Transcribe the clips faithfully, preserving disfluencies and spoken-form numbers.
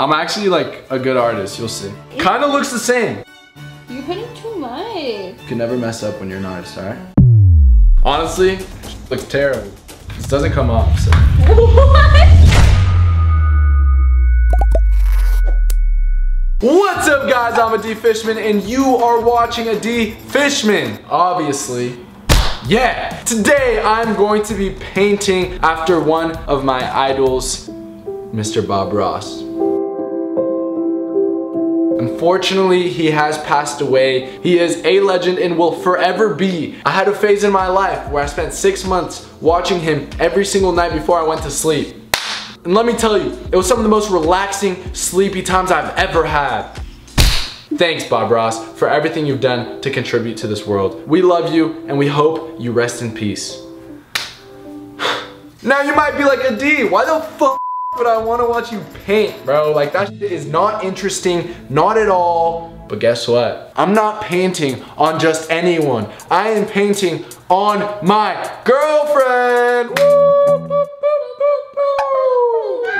I'm actually like a good artist, you'll see. Kind of looks the same. You put in too much. You can never mess up when you're an artist, alright? Honestly, it looks terrible. This doesn't come off, so. What? What's up guys, I'm Adi Fishman and you are watching Adi Fishman, obviously. Yeah! Today I'm going to be painting after one of my idols, Mister Bob Ross. Unfortunately, he has passed away. He is a legend and will forever be. I had a phase in my life where I spent six months watching him every single night before I went to sleep. And let me tell you, it was some of the most relaxing, sleepy times I've ever had. Thanks, Bob Ross, for everything you've done to contribute to this world. We love you, and we hope you rest in peace. Now you might be like, Adi, why the fuck would I want to watch you paint, bro? Like, that shit is not interesting, not at all. But guess what? I'm not painting on just anyone. I am painting on my girlfriend! Woo!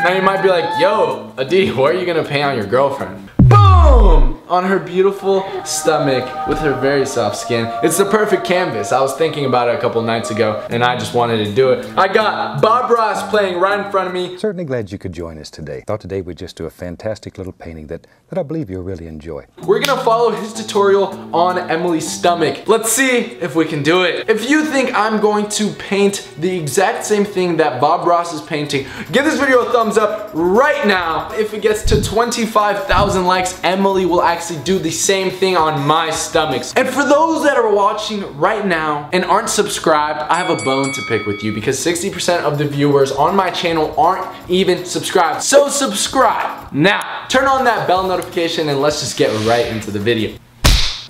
Now you might be like, yo, Adi, where are you gonna paint on your girlfriend? Boom! On her beautiful stomach with her very soft skin. It's the perfect canvas. I was thinking about it a couple nights ago and I just wanted to do it. I got Bob Ross playing right in front of me. Certainly glad you could join us today. Thought today we'd just do a fantastic little painting that, that I believe you'll really enjoy. We're gonna follow his tutorial on Emily's stomach. Let's see if we can do it. If you think I'm going to paint the exact same thing that Bob Ross is painting, give this video a thumbs up right now. If it gets to twenty-five thousand likes, Emily will actually do the same thing on my stomachs. And for those that are watching right now and aren't subscribed, I have a bone to pick with you because sixty percent of the viewers on my channel aren't even subscribed. So subscribe now. Turn on that bell notification and let's just get right into the video.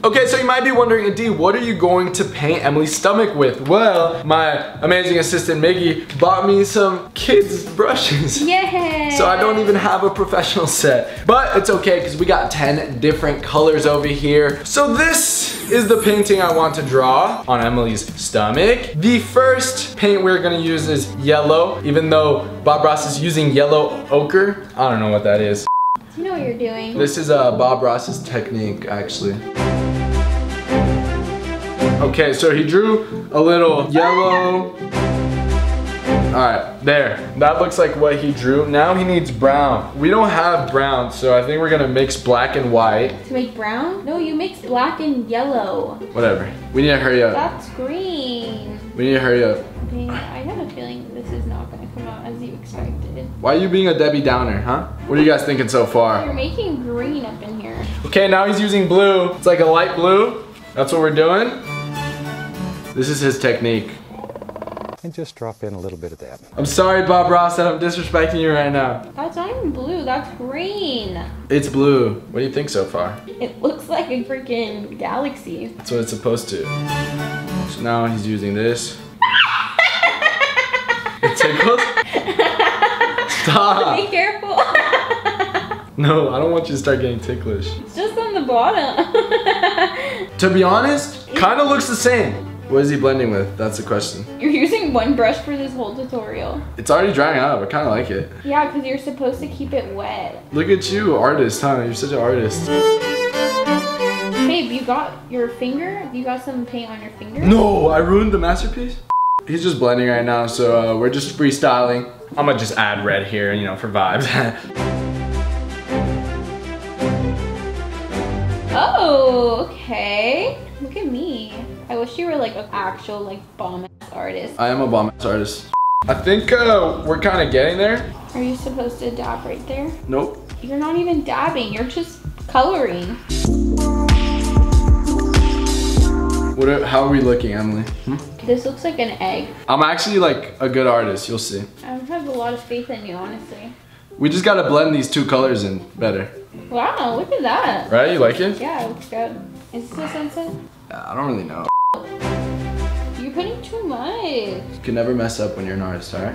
Okay, so you might be wondering, Adi, what are you going to paint Emily's stomach with? Well, my amazing assistant, Miggy, bought me some kids' brushes. Yay! So I don't even have a professional set. But it's okay, because we got ten different colors over here. So this is the painting I want to draw on Emily's stomach. The first paint we're gonna use is yellow, even though Bob Ross is using yellow ochre. I don't know what that is. You know what you're doing. This is uh, Bob Ross's technique, actually. Okay, so he drew a little yellow. Alright, there. That looks like what he drew. Now he needs brown. We don't have brown, so I think we're gonna mix black and white. To make brown? No, you mix black and yellow. Whatever. We need to hurry up. That's green. We need to hurry up. Okay, I have a feeling this is not gonna come out as you expected. Why are you being a Debbie Downer, huh? What are you guys thinking so far? You're making green up in here. Okay, now he's using blue. It's like a light blue. That's what we're doing. This is his technique. And just drop in a little bit of that. I'm sorry, Bob Ross, that I'm disrespecting you right now. That's not even blue, that's green. It's blue. What do you think so far? It looks like a freaking galaxy. That's what it's supposed to. So now he's using this. It tickles? Stop. Be careful. No, I don't want you to start getting ticklish. It's just on the bottom. To be honest, kind of looks the same. What is he blending with? That's the question. You're using one brush for this whole tutorial. It's already drying up. I kind of like it. Yeah, because you're supposed to keep it wet. Look at you, artist, huh? You're such an artist. Babe, you got your finger? You got some paint on your finger? No, I ruined the masterpiece. He's just blending right now, so uh, we're just freestyling. I'm gonna just add red here, you know, for vibes. Oh, okay. Look at me. I wish you were like an actual like bomb-ass artist. I am a bomb-ass artist. I think uh, we're kind of getting there. Are you supposed to dab right there? Nope. You're not even dabbing, you're just coloring. What are, how are we looking, Emily? Hmm? This looks like an egg. I'm actually like a good artist, you'll see. I have a lot of faith in you, honestly. We just gotta blend these two colors in better. Wow, look at that. Right, you like it? Yeah, it looks good. Is this a sunset? I don't really know. You're putting too much. You can never mess up when you're an artist, alright?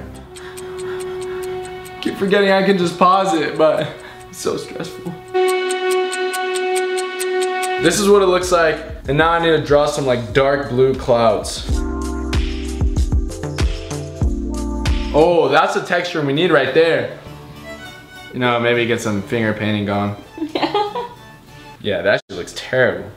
Keep forgetting I can just pause it, but it's so stressful. This is what it looks like, and now I need to draw some like dark blue clouds. Oh, that's the texture we need right there. You know, maybe get some finger painting going. Yeah. Yeah, that shit looks terrible.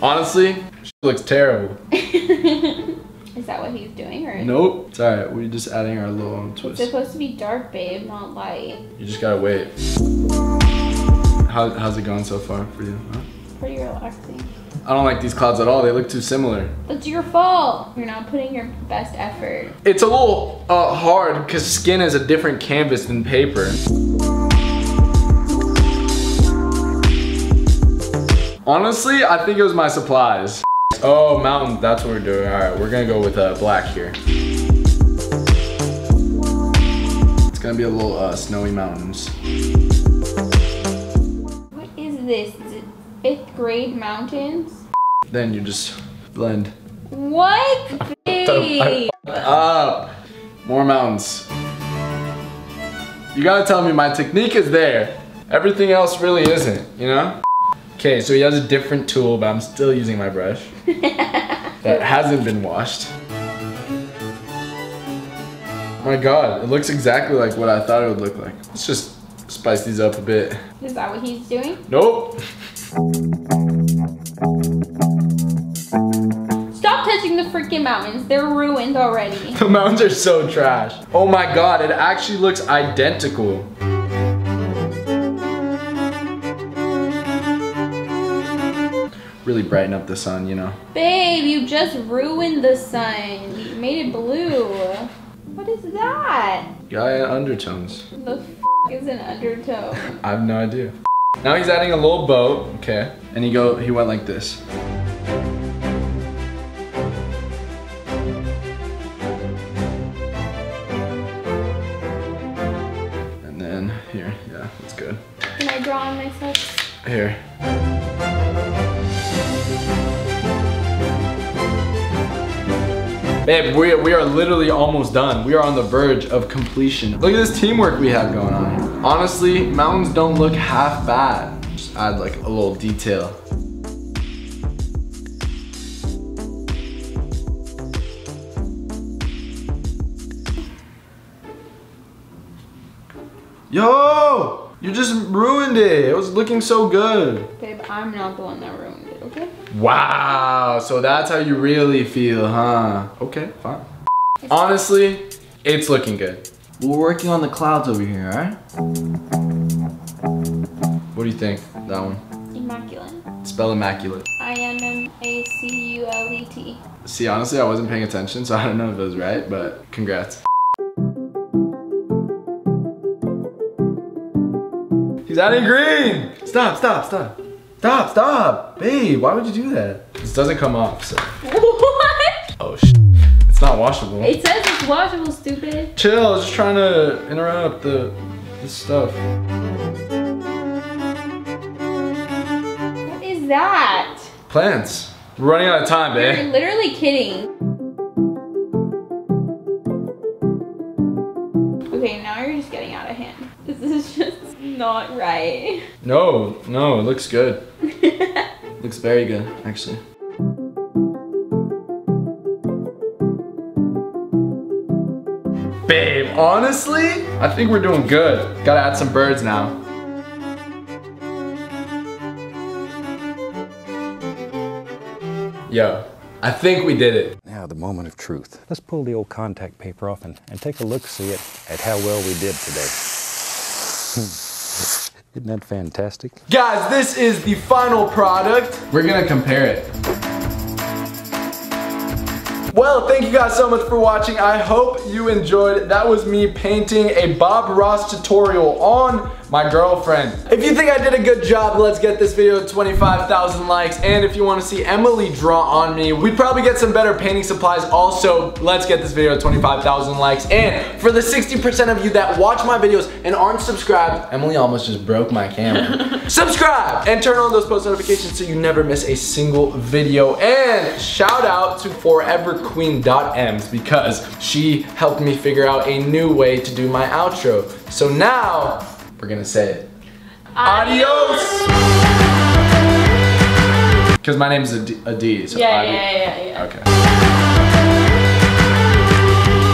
Honestly, she looks terrible. Is that what he's doing, or? Nope. It's alright, we're just adding our little um, twist. It's supposed to be dark, babe, not light. You just gotta wait. How, how's it going so far for you? Huh? Pretty relaxing. I don't like these clouds at all. They look too similar. It's your fault. You're not putting your best effort. It's a little uh, hard because skin is a different canvas than paper. Honestly, I think it was my supplies. Oh, mountain, that's what we're doing. All right, we're gonna go with uh, black here. It's gonna be a little uh, snowy mountains. What is this? Is it fifth grade mountains? Then you just blend. What? I I up. More mountains. You gotta tell me my technique is there. Everything else really isn't, you know? Okay, so he has a different tool, but I'm still using my brush that hasn't been washed. My God, it looks exactly like what I thought it would look like. Let's just spice these up a bit. Is that what he's doing? Nope. Stop touching the freaking mountains. They're ruined already. The mountains are so trash. Oh my God, it actually looks identical. Really brighten up the sun, you know. Babe, you just ruined the sun. You made it blue. What is that? Guy in undertones. The f is an undertone? I have no idea. Now he's adding a little boat, okay? And he go, he went like this. And then here, yeah, that's good. Can I draw on myself? Here. Babe, we are, we are literally almost done. We are on the verge of completion. Look at this teamwork we have going on here. Honestly, mountains don't look half bad. Just add like a little detail. Yo, you just ruined it. It was looking so good. Babe, I'm not the one that ruined it, okay? Wow, so that's how you really feel, huh? Okay, fine. Honestly, it's looking good. We're working on the clouds over here, all right? What do you think, that one? Immaculate. Spell immaculate. I M M A C U L E T. See, honestly, I wasn't paying attention, so I don't know if it was right, but congrats. He's adding green! Stop, stop, stop. Stop, stop! Babe, why would you do that? This doesn't come off, so. What? Oh, sh**. It's not washable. It says it's washable, stupid. Chill, I was just trying to interrupt the, the stuff. What is that? Plants. We're running out of time, babe. You're literally kidding. Okay, now you're just getting out of hand. This is just not right. No, no, it looks good. Looks very good, actually. Babe, honestly, I think we're doing good. Gotta add some birds now. Yo, I think we did it. Now, the moment of truth. Let's pull the old contact paper off and, and take a look, see it, at how well we did today. Isn't that fantastic? Guys, this is the final product. We're gonna compare it. Well, thank you guys so much for watching. I hope you enjoyed. That was me painting a Bob Ross tutorial on my girlfriend. If you think I did a good job, let's get this video to twenty-five thousand likes. And if you wanna see Emily draw on me, we'd probably get some better painting supplies. Also, let's get this video to twenty-five thousand likes. And for the sixty percent of you that watch my videos and aren't subscribed, Emily almost just broke my camera. Subscribe and turn on those post notifications so you never miss a single video. And shout out to forever queen dot e m s because she helped me figure out a new way to do my outro. So now, we're gonna say it. Adios! Because my name is Adi, Adi so yeah, Adi. yeah, yeah,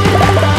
yeah. Okay.